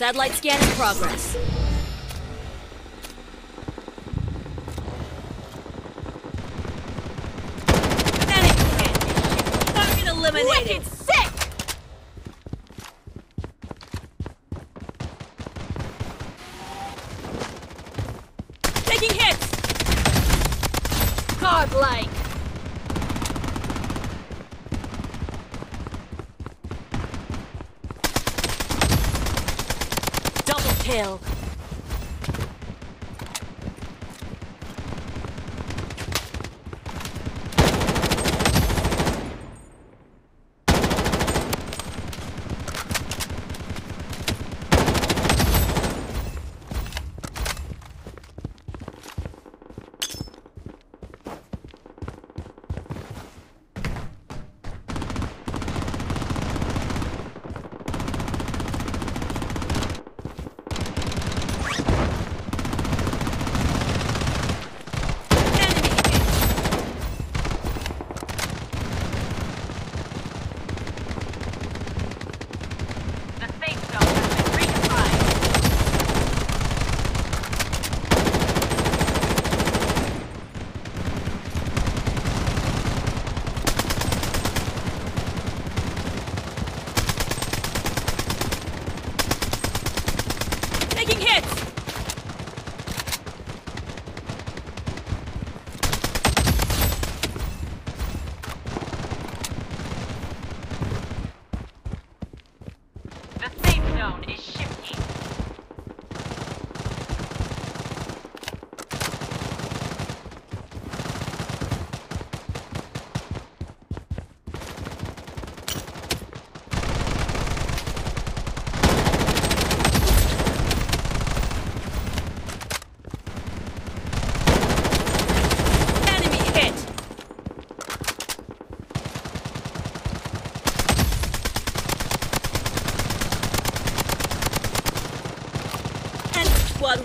Satellite scan in progress. Target eliminated. Wicked. Godlike. Double kill.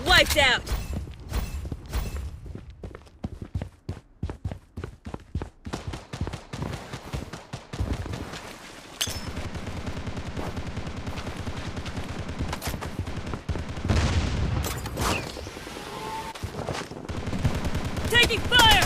Wiped out. Taking fire.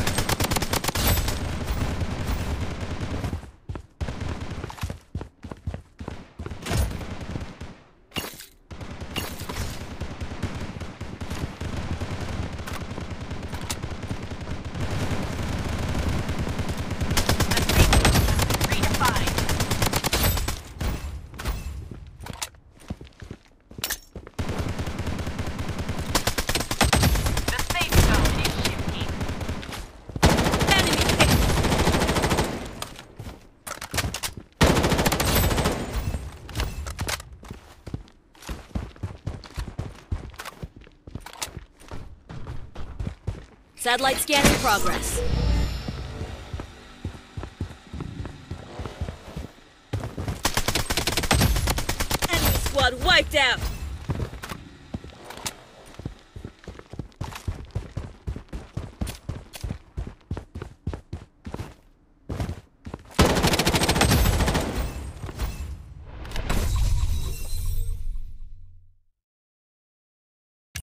Satellite scan in progress. Enemy squad wiped out!